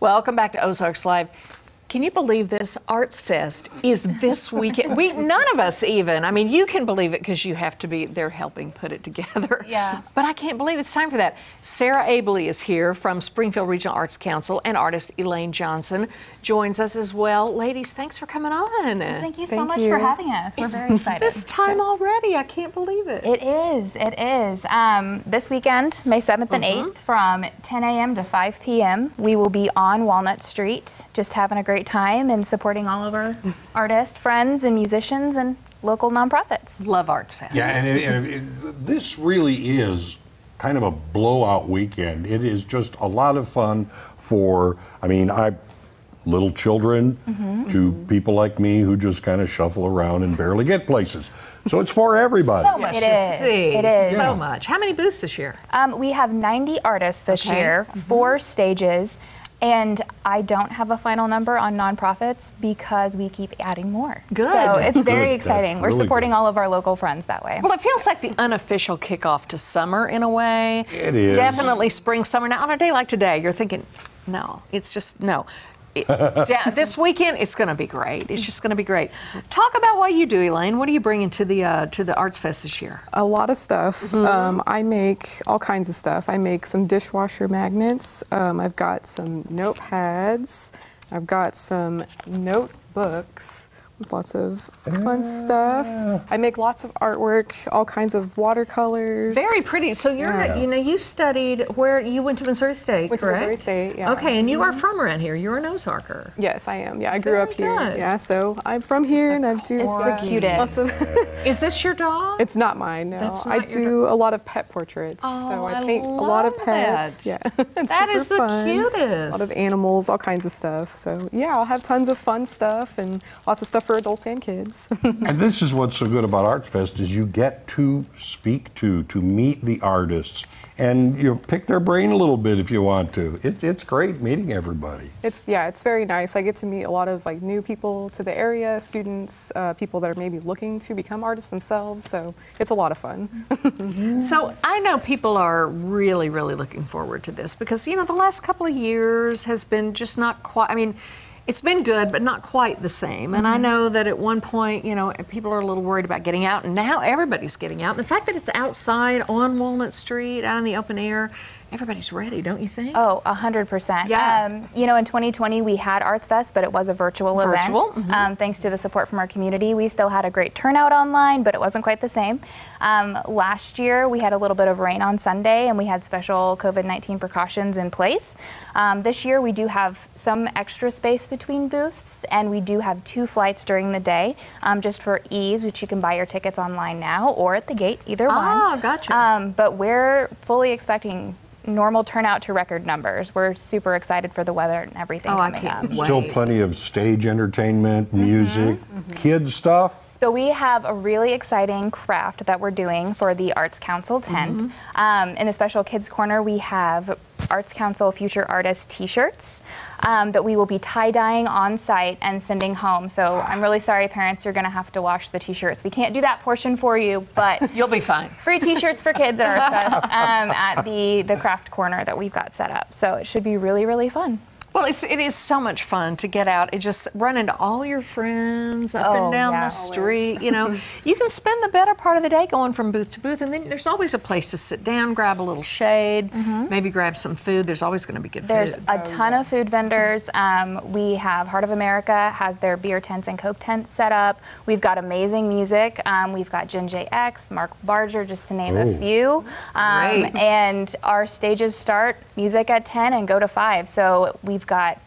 Welcome back to Ozarks Live. Can you believe this? Arts Fest is this weekend. None of us even. I mean, you can believe it because you have to be there helping put it together. Yeah. But I can't believe it's time for that. Sarah Abley is here from Springfield Regional Arts Council, and artist Elaine Johnson joins us as well. Ladies, thanks for coming on. Thank you so much for having us. We're very excited. This time already. I can't believe it. It is. It is. This weekend, May 7th and 8th, from 10 a.m. to 5 p.m., we will be on Walnut Street just having a great time and supporting all of our artists, friends, and musicians, and local nonprofits. Love Arts Fest. Yeah, and this really is kind of a blowout weekend. It is just a lot of fun for, I mean, little children to people like me who just kind of shuffle around and barely get places. So it's for everybody. So much to see. It is. So much. How many booths this year? We have 90 artists this year, 4 stages. And I don't have a final number on nonprofits because we keep adding more. Good. So it's very exciting. We're really supporting all of our local friends that way. Well, it feels like the unofficial kickoff to summer in a way. It is. Definitely spring, summer. Now, on a day like today, you're thinking, no, it's just no. This weekend, it's going to be great. It's just going to be great. Talk about what you do, Elaine. What are you bringing to the Arts Fest this year? A lot of stuff. I make all kinds of stuff. I make some dishwasher magnets. I've got some notepads. I've got some notebooks with lots of fun stuff. I make lots of artwork, all kinds of watercolors. Very pretty. So you're, you know, you studied where you went to Missouri State, correct? Missouri State, yeah. Okay, and you are from around here. You're an Ozarker. Yes, I am. Yeah, I grew up here. Good. Yeah, so I'm from here, and I do lots of. Is this your dog? It's not mine. No, that's I do a lot of pet portraits. Oh, so I paint a lot of pets. That. Yeah, it's that is the cutest. A lot of animals, all kinds of stuff. So yeah, I'll have tons of fun stuff and lots of stuff for adults and kids. And this is what's so good about Arts Fest is you get to speak to meet the artists, and you pick their brain a little bit if you want to. It's great meeting everybody. It's it's very nice. I get to meet a lot of like new people to the area, students, people that are maybe looking to become artists themselves. So it's a lot of fun. So I know people are really, really looking forward to this because, you know, the last couple of years has been just not quite, I mean, it's been good, but not quite the same. And I know that at one point, you know, people are a little worried about getting out, and now everybody's getting out. And the fact that it's outside on Walnut Street, out in the open air, everybody's ready, don't you think? Oh, 100%. Yeah. You know, in 2020, we had Arts Fest, but it was a virtual event. Thanks to the support from our community, we still had a great turnout online, but it wasn't quite the same. Last year, we had a little bit of rain on Sunday, and we had special COVID-19 precautions in place. This year, we do have some extra space between booths, and we do have 2 flights during the day, just for ease, which you can buy your tickets online now or at the gate, either one. Oh, gotcha. But we're fully expecting normal turnout to record numbers. We're super excited for the weather and everything coming up. Still plenty of stage entertainment, music, kids stuff. So we have a really exciting craft that we're doing for the Arts Council tent. In the Special Kids Corner, we have Arts Council Future Artist t-shirts that we will be tie-dyeing on site and sending home. So I'm really sorry, parents, you're gonna have to wash the t-shirts. We can't do that portion for you, but you'll be fine. Free t-shirts for kids at Arts Fest at the craft corner that we've got set up. So it should be really, really fun. Well, it is so much fun to get out and just run into all your friends up and down the street. You know, you can spend the better part of the day going from booth to booth, and then there's always a place to sit down, grab a little shade, maybe grab some food. There's always going to be good food. There's a ton of food vendors. We have Heart of America has their beer tents and Coke tents set up. We've got amazing music. We've got Jin JX, Mark Barger, just to name a few. And our stages start music at 10 and go to 5. So we've got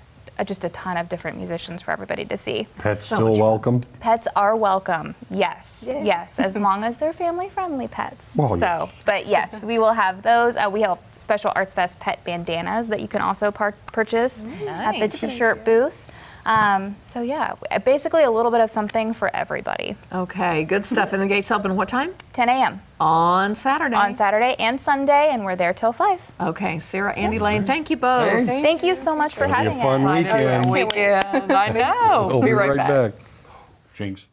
just a ton of different musicians for everybody to see. Pets still welcome? Pets are welcome, yes. Yeah. Yes, as long as they're family-friendly pets. Well, so, but yes, we will have those. We have special Arts Fest pet bandanas that you can also purchase at the t-shirt booth. So yeah, basically a little bit of something for everybody. Okay, good stuff. And the gates open what time? 10 a.m. On Saturday. On Saturday and Sunday, and we're there till 5. Okay, Sarah and Elaine, thank you both. Thank you so much for having us. It'll be a fun weekend. I know. We'll be right back. Jinx.